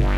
Wow.